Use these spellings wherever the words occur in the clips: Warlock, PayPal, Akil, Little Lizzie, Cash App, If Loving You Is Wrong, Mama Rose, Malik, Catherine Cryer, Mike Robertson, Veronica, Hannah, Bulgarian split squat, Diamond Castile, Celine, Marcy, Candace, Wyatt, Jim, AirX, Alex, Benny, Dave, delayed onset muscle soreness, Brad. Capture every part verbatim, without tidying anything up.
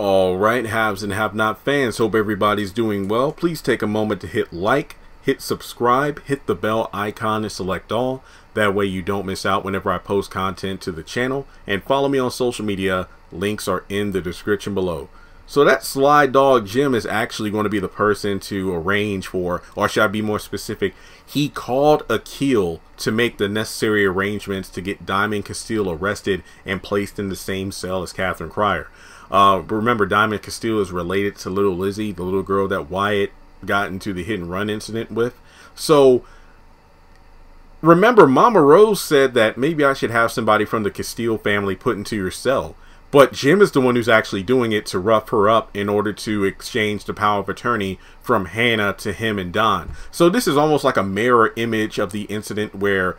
All right, haves and have-not fans, hope everybody's doing well. Please take a moment to hit like, hit subscribe, hit the bell icon and select all. That way you don't miss out whenever I post content to the channel. And follow me on social media. Links are in the description below. So that Sly Dog Jim is actually going to be the person to arrange for, or should I be more specific? He called Akil to make the necessary arrangements to get Diamond Castile arrested and placed in the same cell as Catherine Cryer. Uh, remember, Diamond Castile is related to Little Lizzie, the little girl that Wyatt got into the hit and run incident with. So remember, Mama Rose said that maybe I should have somebody from the Castile family put into your cell. But Jim is the one who's actually doing it to rough her up in order to exchange the power of attorney from Hannah to him and Don. So this is almost like a mirror image of the incident where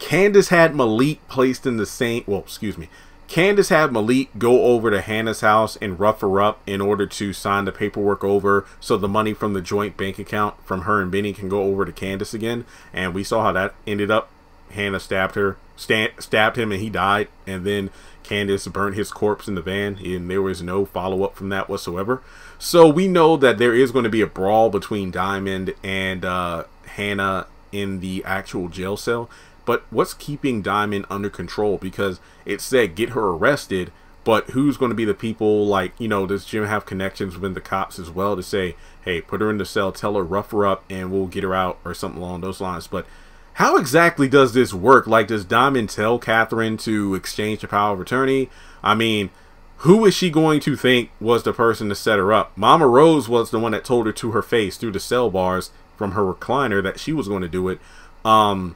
Candace had Malik placed in the same, well, excuse me, Candace had Malik go over to Hannah's house and rough her up in order to sign the paperwork over so the money from the joint bank account from her and Benny can go over to Candace again. And we saw how that ended up. Hannah stabbed her, sta stabbed him, and he died. And then Candace burnt his corpse in the van, and there was no follow-up from that whatsoever. So we know that there is going to be a brawl between Diamond and uh, Hannah in the actual jail cell. But what's keeping Diamond under control? Because it said get her arrested, but who's going to be the people? Like, you know, does Jim have connections with the cops as well to say, hey, put her in the cell, tell her, rough her up, and we'll get her out, or something along those lines? But how exactly does this work? Like, does Diamond tell Catherine to exchange the power of attorney? I mean, who is she going to think was the person to set her up? Mama Rose was the one that told her to her face through the cell bars from her recliner that she was going to do it. Um,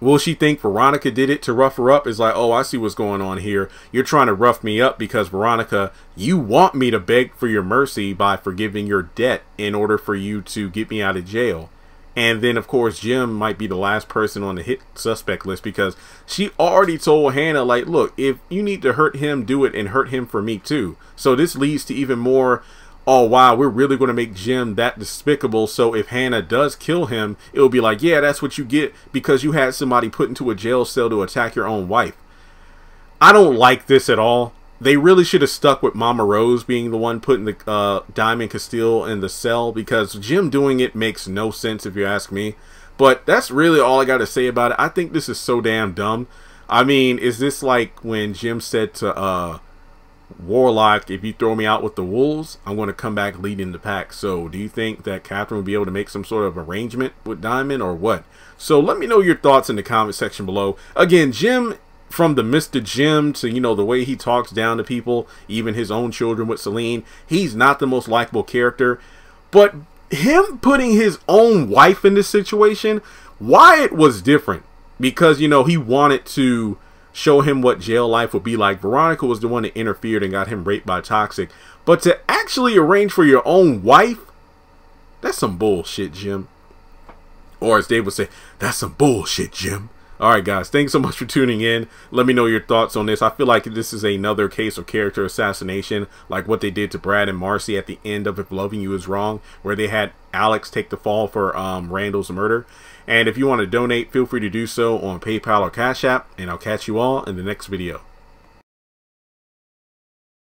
will she think Veronica did it to rough her up? Is like, oh, I see what's going on here. You're trying to rough me up because, Veronica, you want me to beg for your mercy by forgiving your debt in order for you to get me out of jail. And then, of course, Jim might be the last person on the hit suspect list because she already told Hannah, like, look, if you need to hurt him, do it, and hurt him for me, too. So this leads to even more, oh, wow, we're really going to make Jim that despicable. So if Hannah does kill him, it'll be like, yeah, that's what you get because you had somebody put into a jail cell to attack your own wife. I don't like this at all. They really should have stuck with Mama Rose being the one putting the uh, Diamond Castile in the cell because Jim doing it makes no sense if you ask me. But that's really all I got to say about it. I think this is so damn dumb. I mean, is this like when Jim said to uh, Warlock, if you throw me out with the wolves, I'm going to come back leading the pack. So do you think that Catherine will be able to make some sort of arrangement with Diamond or what? So let me know your thoughts in the comment section below. Again, Jim, from the Mister Jim to, you know, the way he talks down to people, even his own children with Celine, he's not the most likable character. But him putting his own wife in this situation, Wyatt was different because, you know, he wanted to show him what jail life would be like. Veronica was the one that interfered and got him raped by Toxic. But to actually arrange for your own wife, that's some bullshit, Jim. Or as Dave would say, that's some bullshit, Jim. Alright guys, thanks so much for tuning in. Let me know your thoughts on this. I feel like this is another case of character assassination, like what they did to Brad and Marcy at the end of If Loving You Is Wrong, where they had Alex take the fall for um, Randall's murder. And if you want to donate, feel free to do so on PayPal or Cash App, and I'll catch you all in the next video.